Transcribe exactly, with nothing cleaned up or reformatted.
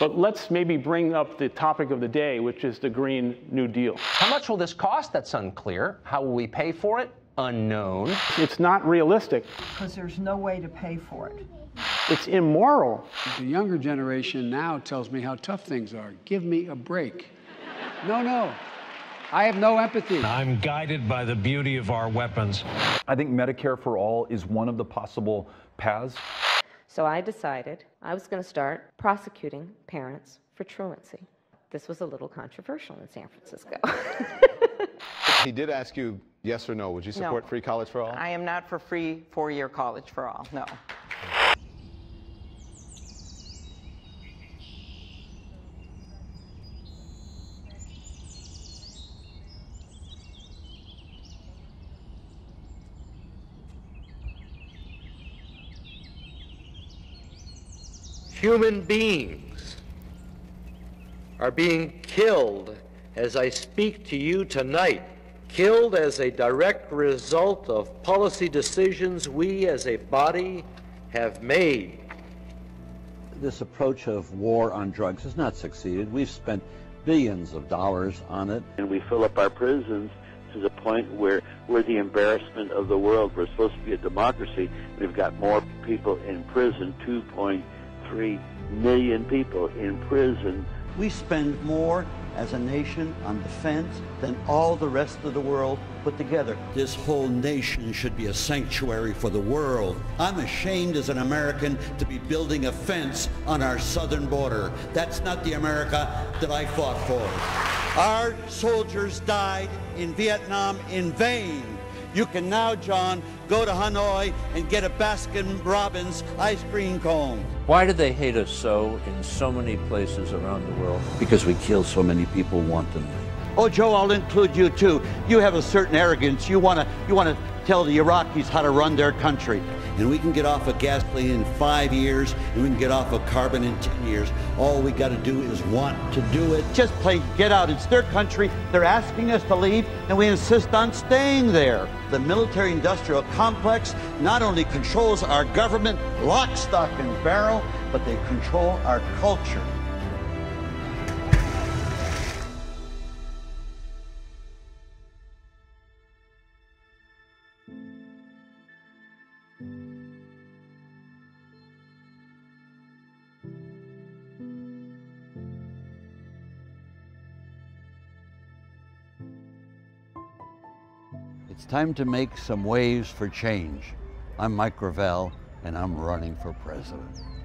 But let's maybe bring up the topic of the day, which is the Green New Deal. How much will this cost? That's unclear. How will we pay for it? Unknown. It's not realistic. Because there's no way to pay for it. It's immoral. The younger generation now tells me how tough things are. Give me a break. No, no. I have no empathy. I'm guided by the beauty of our weapons. I think Medicare for all is one of the possible paths. So I decided I was going to start prosecuting parents for truancy. This was a little controversial in San Francisco. He did ask you yes or no. Would you support no. free college for all? I am not for free four-year college for all, no. Human beings are being killed as I speak to you tonight, killed as a direct result of policy decisions we as a body have made. This approach of war on drugs has not succeeded. We've spent billions of dollars on it. And we fill up our prisons to the point where we're the embarrassment of the world. We're supposed to be a democracy. We've got more people in prison, two point three million people in prison. We spend more as a nation on defense than all the rest of the world put together. This whole nation should be a sanctuary for the world. I'm ashamed as an American to be building a fence on our southern border. That's not the America that I fought for. Our soldiers died in Vietnam in vain. You can now, John, go to Hanoi and get a Baskin-Robbins ice cream cone. Why do they hate us so in so many places around the world? Because we kill so many people wantonly. Oh, Joe, I'll include you too. You have a certain arrogance. You wanna, you wanna tell the Iraqis how to run their country. And we can get off of gasoline in five years, and we can get off of carbon in ten years. All we gotta do is want to do it. Just plain get out, it's their country. They're asking us to leave, and we insist on staying there. The military-industrial complex not only controls our government, lock, stock, and barrel, but they control our culture. It's time to make some waves for change. I'm Mike Gravel, and I'm running for president.